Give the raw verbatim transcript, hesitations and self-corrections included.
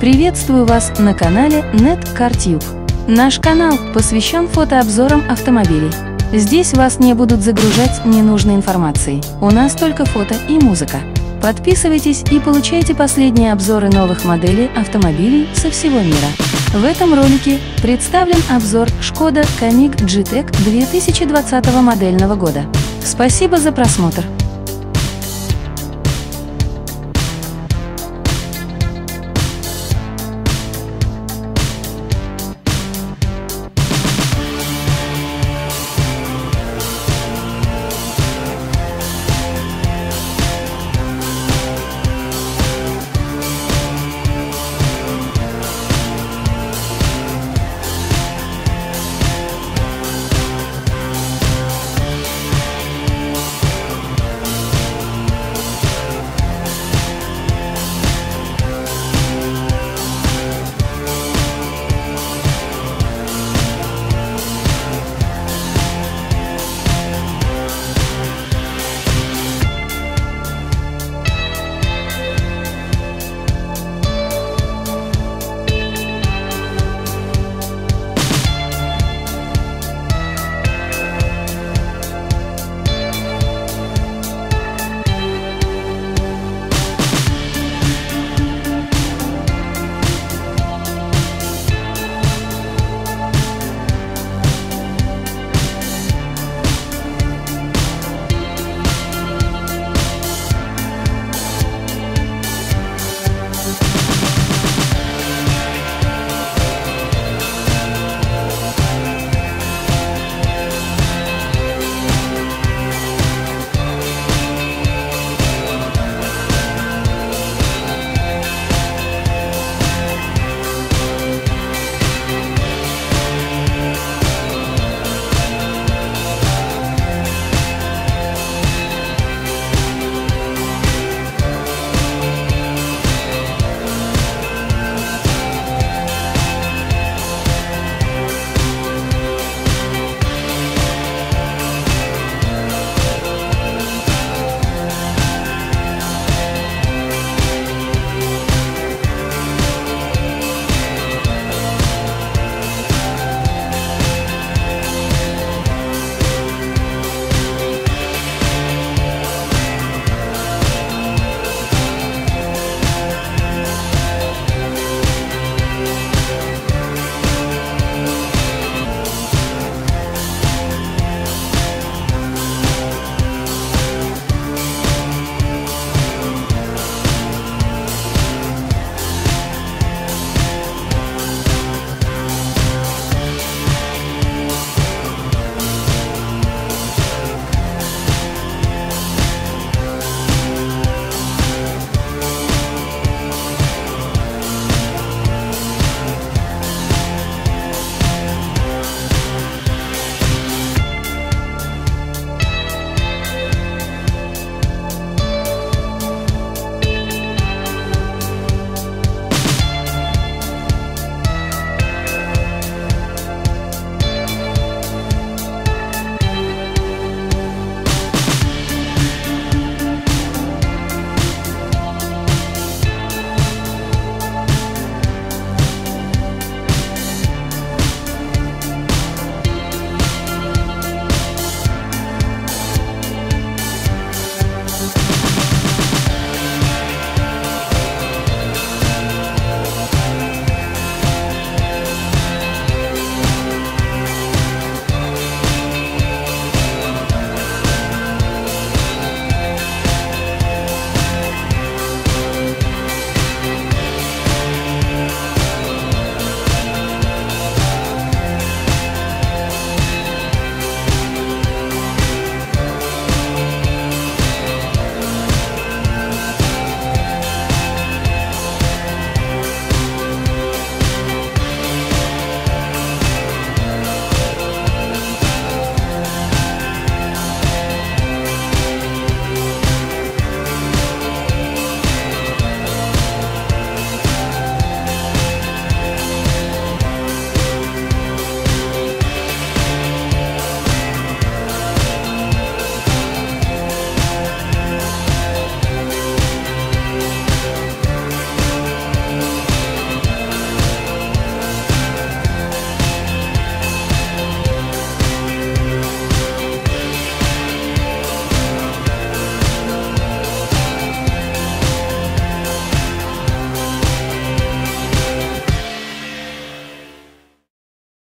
Приветствую вас на канале NetCarTube. Наш канал посвящен фотообзорам автомобилей. Здесь вас не будут загружать ненужной информацией. У нас только фото и музыка. Подписывайтесь и получайте последние обзоры новых моделей автомобилей со всего мира. В этом ролике представлен обзор Шкода Камик джи-тек две тысячи двадцатого модельного года. Спасибо за просмотр.